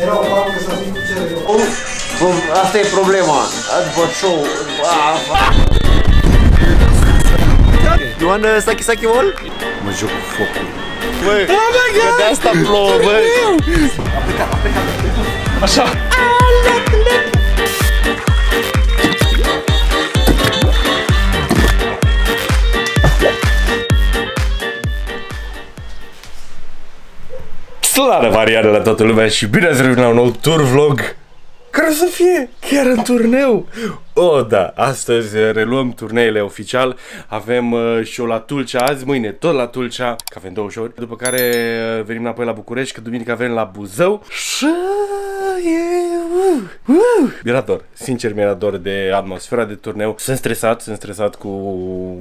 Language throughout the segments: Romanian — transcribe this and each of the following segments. Era o bancă să zic cu cele. Asta e problema. După show. You want a Saki Saki Wall? Mă joc cu focul. Băi, că de asta plouă, băi. A plecat, a plecat. Așa. Slana variare la toată lumea și bine ați revenit la un nou TurVlog care să fie chiar în turneu. Oh, da, astăzi reluăm turneele oficial. Avem show la Tulcea azi, mâine tot la Tulcea, că avem 2 show-uri. După care venim înapoi la București, că duminică avem la Buzău. Și mi-era dor, sincer mi-era dor de atmosfera de turneu. Sunt stresat cu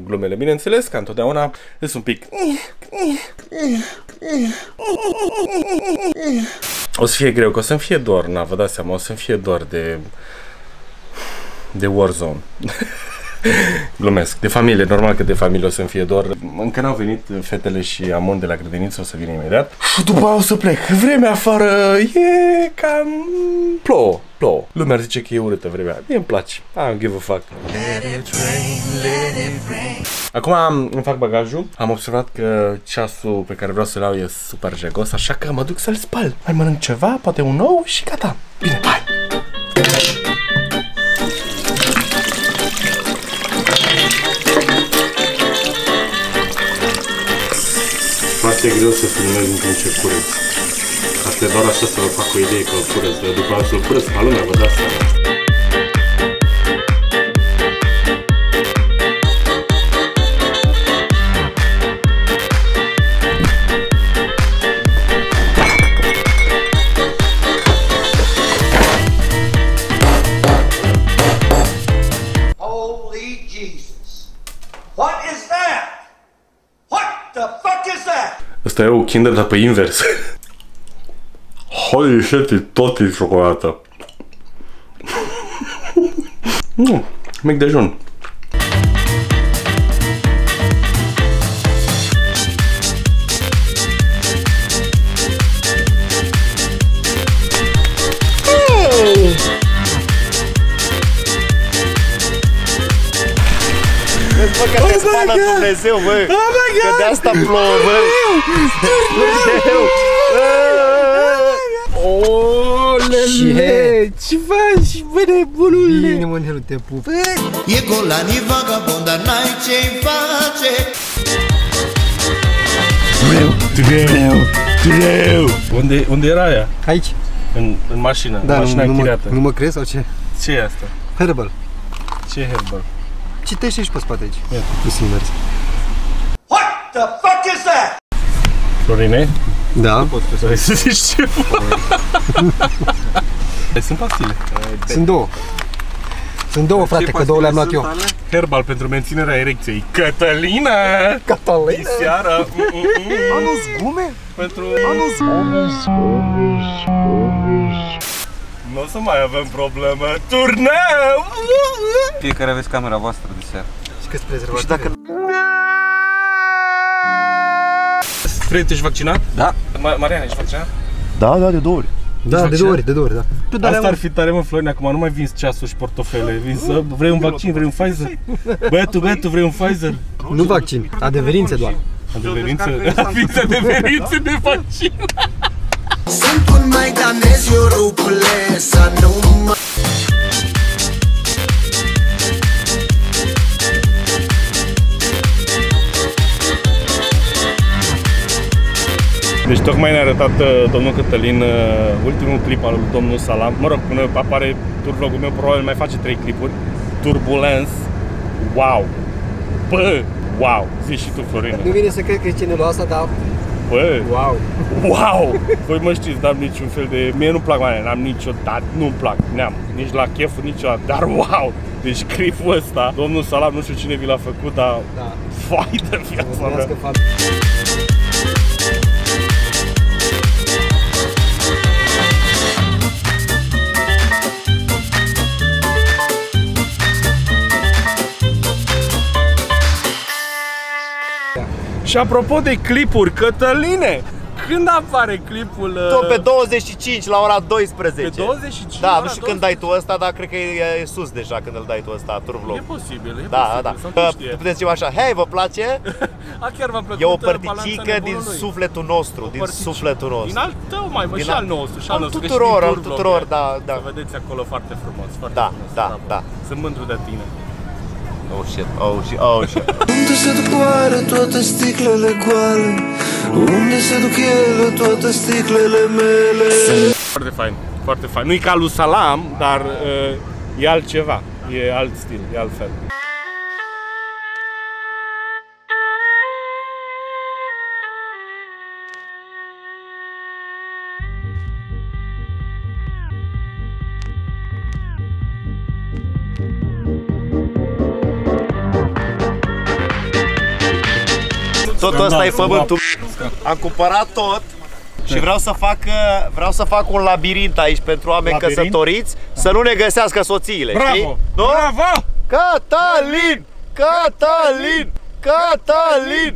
glumele, bineînțeles, ca întotdeauna. Sunt un pic. O să fie greu, că o să-mi fie dor, na, vă dați seama, o să-mi fie dor de Warzone. Glumesc. De familie, normal că de familie o să-mi fie dor. Încă n-au venit fetele și Amon de la grădiniță, o să vină imediat. Și după aia o să plec. Vremea afară e cam... plouă, plouă. Lumea ar zice că e urâtă vremea. Mie îmi place. I give a fuck. Acum îmi fac bagajul. Am observat că ceasul pe care vreau să-l iau e super jegos, așa că mă duc să-l spal. Mai mănânc ceva, poate un ou și gata. Bine, hai! Foarte greu să filmez în timp ce curăț. Asta e doar așa să vă fac o idee că îl curăț, dar după aceea să-l curăț ca lumea, vă dați seama. Asta e o Kinder, dar pe invers. Holy shit, e tot e ciocolată. Nu, mic dejun. Pana Dumnezeu, băi! Că de asta plouă, băi! Dumnezeu! Olele! Ce faci, bă, nebunule? Bine, mă, nu te pup! E golanii vagabond, dar n-ai ce-i face! Treu! Unde era aia? Aici! În mașină, în mașina închiriată. Nu mă crezi sau ce? Ce e asta? Herbal. Ce e Herbal? Citește și pe spate aici. Ia, tu simți. What the fuck is that? Florine? Da. Nu pot să zici ce. Sunt pastile. Sunt două. Sunt două, frate, că două le-am luat eu. Herbal pentru menținerea erecției. Catalina! Catalina? Diseară. Anu zgume? Pentru... Anu zgume. Nu o să mai avem probleme. Turneu! Fiecare aveți camera voastră de seară. Și că-ți prezervați. Și dacă... Fred, ești vaccinat? Da. Mariana, ești vaccinat? Da, da, de 2 ori. Da, de 2 ori, de 2 ori, da. Asta ar fi tare, mă, Florin, acum nu mai vinzi ceasul și portofele. Vrei un vaccin, vrei un Pfizer? Băiatul, vrei un Păi, Pfizer? Nu vaccin, adeverințe doar. Adeverințe? Adeverințe de vaccin! Sunt un maidanez, eu rupule, să nu mă... Deci tocmai ne-a arătat domnul Catalin ultimul clip al lui domnul Salam. Mă rog, până apare turvlogul meu, probabil mai face 3 clipuri. Turbulence. Wow! Bă! Wow! Zici și tu, Florin. Nu vine să cred că e cineva asta, dar... Bă! Wow! Wow! Voi mă știți, n-am niciun fel de... Mie nu-mi plac mai, n-am niciodată, nu-mi plac, n-am. Nici la chef, niciodată, dar wow! Deci clipul ăsta, domnul Salam, nu știu cine vi l-a făcut, dar... Da. Fai de viața mea! Și apropo de clipuri, Cătăline, Când apare clipul? Tot pe 25 la ora 12. Pe 25? Da, nu știu când dai tu ăsta, dar cred că e sus deja când îl dai tu ăsta, TurVlog. E posibil, e posibil. Da, da. Puteți zice așa, hei, vă place? A, chiar v-a plăcut. E o părticică din sufletul nostru, din sufletul nostru. Din al tău, mai mă, și al nostru, și al nostru. Tuturor, tuturor, da, da. Vedeți acolo foarte frumos, foarte frumos. Da, da. Sunt mândru de tine. Oh shit, oh shit, oh shit. Unde se duc oare toate sticlele goale? Unde se duc ele toate sticlele mele? Foarte fain, foarte fain. Nu-i ca lui Salam, dar e altceva. E alt stil, e altfel. Totul ăsta e pământul. Am cumpărat tot și vreau să fac un labirint aici pentru oameni căsătoriți, să nu ne găsească soțiile. Bravo! Nu? Bravo! Catalin! Catalin! Catalin!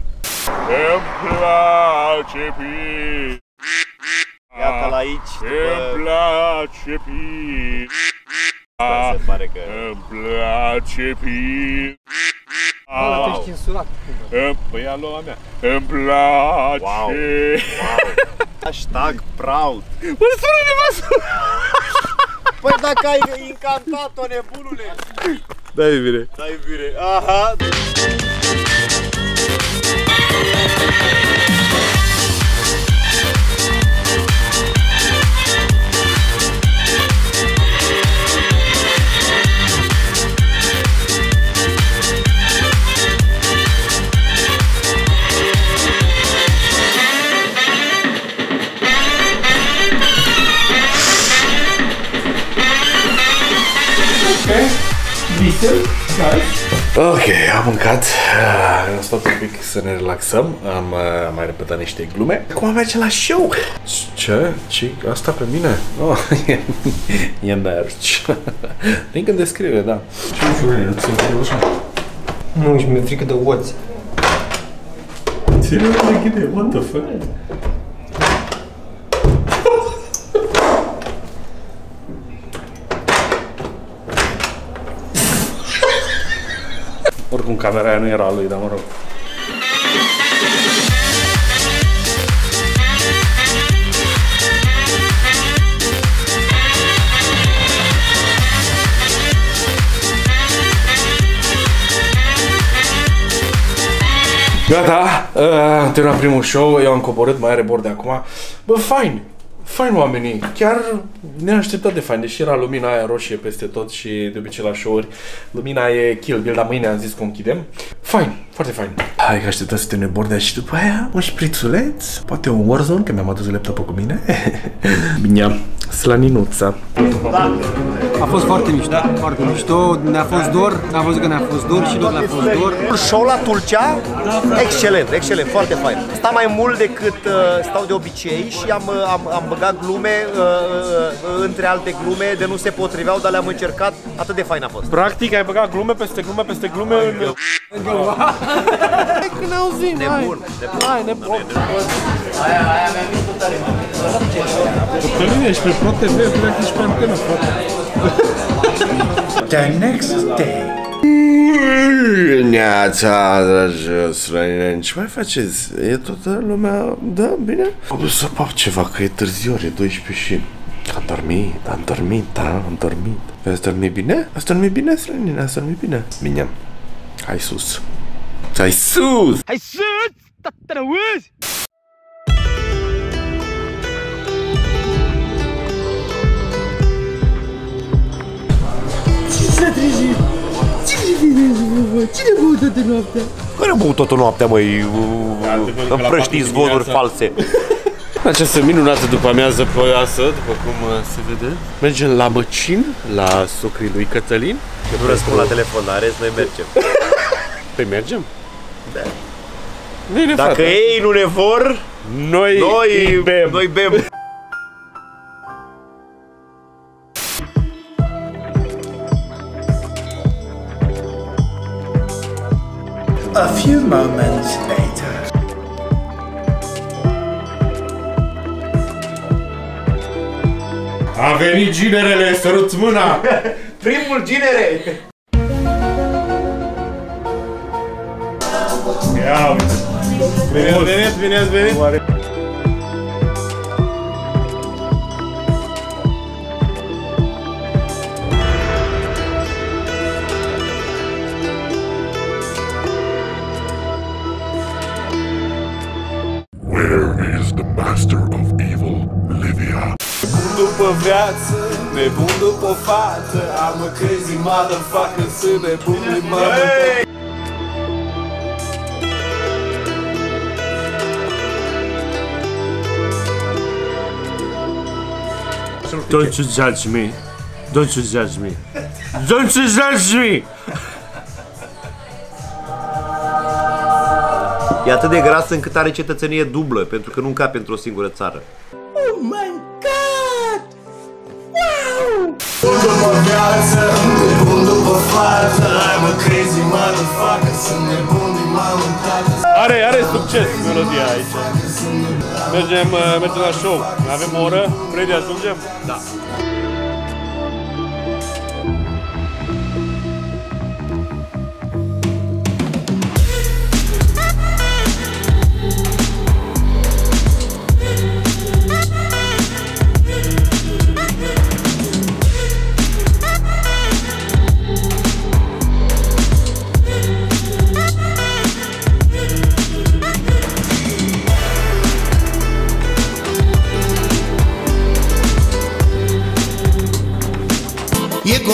Îmi place pi. Iată la aici. Îmi place pi. Se pare că îmi place pi. Ala, ești insulat. Păi a lua mea. Îmi place. Wow. Hashtag proud. Mă sună nevastă. Păi dacă ai incantat-o, nebunule. Dai bine. Dai bine. Aha. Ok, am mâncat, am stat un pic să ne relaxăm, am mai repetat niște glume. Acum mergem la show! Ce? Ce? Asta pe mine? Oh, e merge. Link în descriere, da. Nu, și mi-e frică de oți. Serios, de ghide, what the fuck? Oricum, camera aia nu era a lui, dar mă rog. Gata, am terminat primul show, eu am coborât, mai are Bordea acum. Bă, fain! Fain oamenii, chiar neașteptat de fain, deși era lumina aia roșie peste tot și de obicei la show-uri lumina e kill bill, dar mâine am zis că o închidem. Fain, foarte fain. Hai că așteptat să termine Bordea și după aia un șprițuleț, poate un Warzone, că mi-am adus laptopul cu mine. Bine, slaninuța. Da. A fost foarte mișto, da. Foarte mișto, ne-a fost dor, n-a văzut că ne-a fost dor și tot ne-a fost dor. Show la Tulcea, excelent, excelent, foarte fain. Sta mai mult decât stau de obicei și am băgat glume, între alte glume, de nu se potriveau, dar le-am încercat, atât de fain a fost. Practic ai băgat glume peste glume peste glume. Când auzim, nebun, nebun. Aia mi-a venit cu tare, mă. Ești pe Pro TV, cred că ești pe antenă, frate. The next day. Neața, dragi străini, ce mai faceți? E toată lumea, da, bine? Am dus să pap ceva, că e târziu, e 12 și... Am dormit. Ați dormit bine? Ați dormit bine, străini? Ați dormit bine? Bine. Hai sus. Hai sus! Hai sus! Te auzi? Ce s-a trezit? Cine a băut toată noaptea? Care a băut toată noaptea, măi? Împrăștii zvonuri false. Această minunată după-amiază ploioasă, după cum se vede. Mergem la Măcin, la socrii lui Catalin. Nu răspund la telefon, la rest noi mergem. Păi mergem? Da. Bine, dacă frate, ei nu ne vor, noi bem. Noi bem. A few moments later. A venit ginerele, săruți mâna! Primul ginere! Ia uite! Bine ați venit! Where is the master of evil, Livia? După viață, nebun după fată, am a crazy motherfucker, sunt nebunii motherfucker. Don't you judge me, don't you judge me, don't you judge me! E atât de grasă încât are cetățenie dublă, pentru că nu încape într-o singură țară. Oh my god! Wow! După viață, nebun după față, I'm a crazy motherfucker, sunt nebun din mamă în tată. Are succes melodia aici. Mergem la show. Avem o oră? Vrei de ajungem? Da.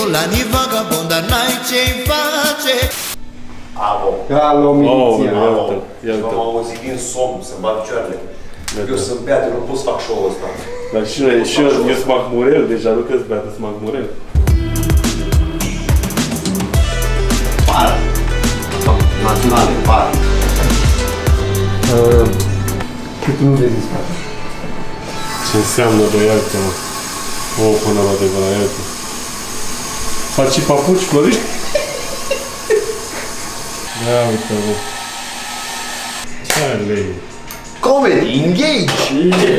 Golanii vagabond, dar n-ai ce-i face. Avo. Alo, miliția. M-am auzit din somn, să-mi bat picioarele. Eu sunt beate, nu pot să fac show-ul ăsta. Dar și eu sunt Macmurel, deja nu că-s beate, sunt Macmurel. Par. Naționale, par. Cât nu vezi în spate. Ce înseamnă băiața, mă? O, până la adevărat. Faci papuci, floriști? Ia uite, bă. Ce alei? Comedy, engage!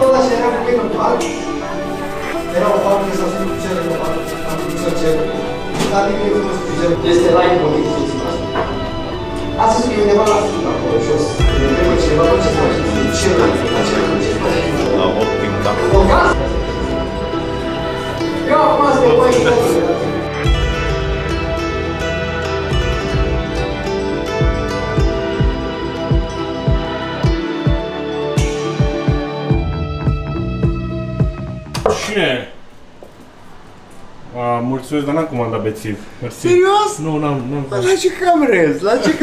Ăla și era pe primul parc. Era o parcă s-a spus cu cele, dar nimic nu știu ce. Este la impoziție. Astăzi e undeva la film acolo, jos. Ne trebuie cineva, bă, ce faci? Ce nu ai făcut acela, ce faci? La 8 timp, da. O casă? Eu acum azi de băi, bă. Cine? Mulțumesc, dar n-am comandat Betsy. Serios? Nu, n-am comandat. La ce cameră ești? La ce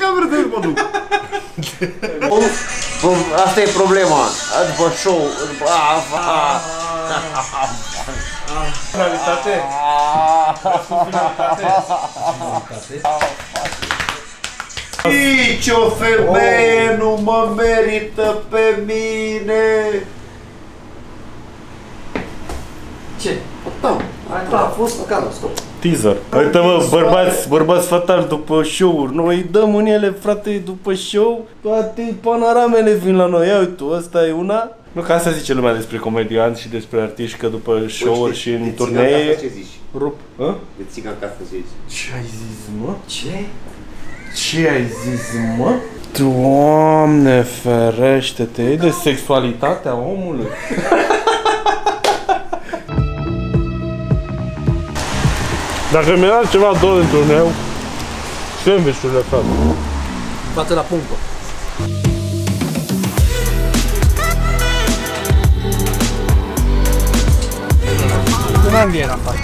cameră te mă duc? Asta e problema. După show, după... Finalitate? Nici o femeie nu mă merită pe mine. Ce? A fost acolo, stop. Teaser. Uite-mă, bărbați fatal după show-uri. Noi dăm în ele, frate, după show. Toate panoramele vin la noi. Ia uite, ăsta e una. Nu, că asta zice lumea despre comedianți și despre artiști, că după show-uri și în turnee... ce zici? Rup. Hă? De țigan ca să zici. Ce ai zis, mă? Ce? Ce ai zis, mă? Doamne ferește-te, e de sexualitatea omului. Dacă mi-a dat ceva două din turneu, sandwich-urile, frate. Bate la pumpă. În Anglia era față.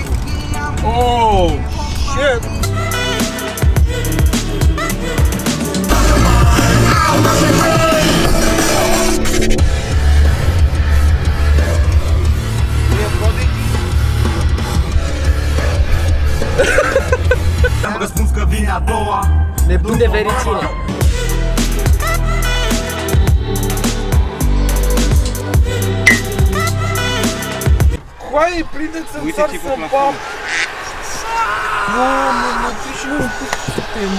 Oh, shit! Am răspuns că vine a doua. Nebun de vericine. Coaie, prindeți în țar să bam. Doamne, mă duci nu, câte-mi...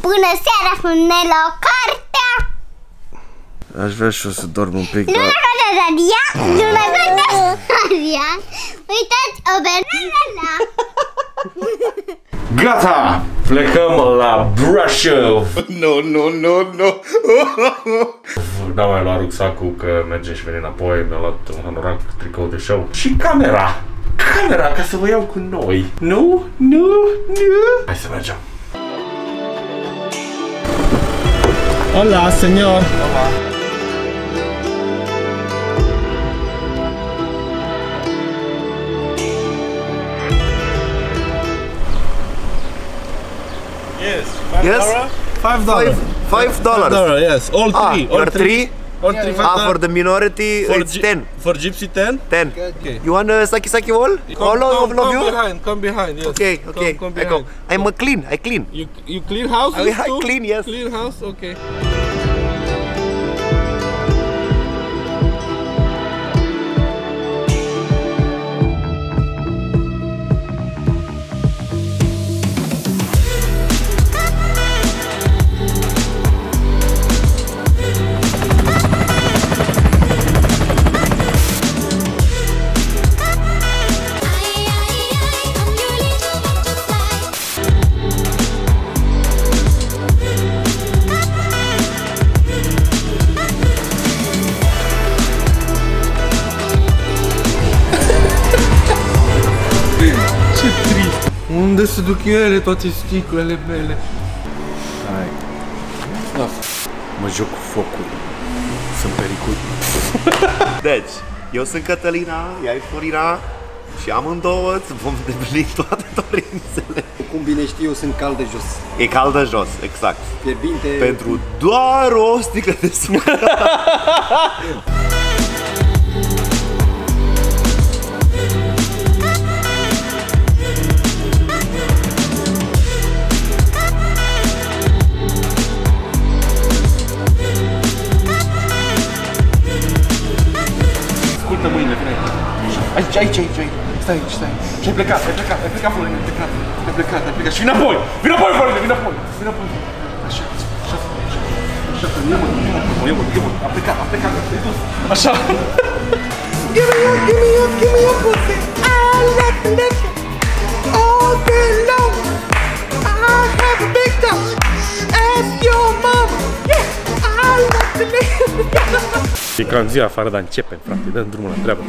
Bună seara, spune la o carte. Aș vrea și eu să dorm un pic, dar... Luna Cortea Zaria! Uitați, o banana! Gata! Plecăm la Brașov! No! N-am mai luat rucsacul, că mergem și venim înapoi, mi-a luat un hanorac, tricou de show și camera, ca să vă iau cu noi. Nu! Hai să mergem! Hola, señor! Hola! Yes, $5. $5. Yes, all three. All three. For the minority, it's 10. For gypsy, 10. 10. Okay. You want a Saki Saki Wall? Come behind. Yes. Okay. Come behind. I clean. You clean house? I clean. Yes. Clean house. Okay. Unde se duc ele, toate sticlele mele? Hai. Da. Mă joc cu focul. Sunt pericol. Deci, eu sunt Catalina, ea e Florina și amândouă vom deveni toate dorințele. Cum bine știi, eu sunt cald de jos. E cald de jos, exact. Fierbinte. Pentru doar o sticlă de sucre. Aici. Stai. Ai plecat, Florin, ai plecat. Și vinapoi, Florin, vinapoi. Așa, nu mă, a plecat, te-ai dus. Așa. Give me up, pussy. I like the naked. All day long. I have a big touch. Ask your mom. Yeah, I like the naked. E cam zi afară, dar începem, frate, dăm drumul la treabă.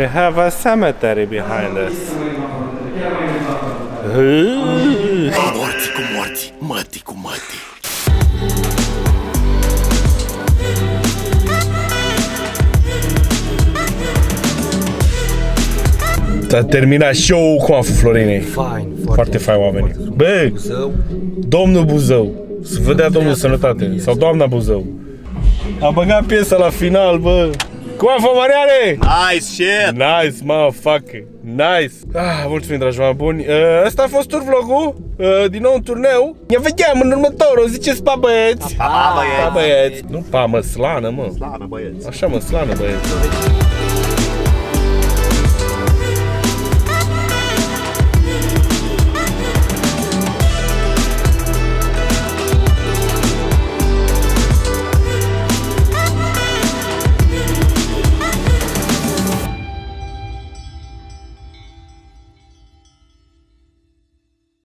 We have a cemetery behind us. Morti. S-a terminat show-ul. Cum a fost, Florinei? Foarte fain oamenii. Bă, domnul Buzău, să vă dea domnul sănătate, sau doamna Buzău. A băgat piesa la final, bă. Cum a fost, Mariane? Nice shit! Nice, motherfucker! Nice! Ah, mulțumim, dragi oameni buni! Asta a fost TurVlog-ul, din nou un turneu. Ne vedem în următorul, ziceți pa băieți! Pa băieți! Nu pa, mă, slană, mă! Slană, băieți! Așa, mă, slană, băieți!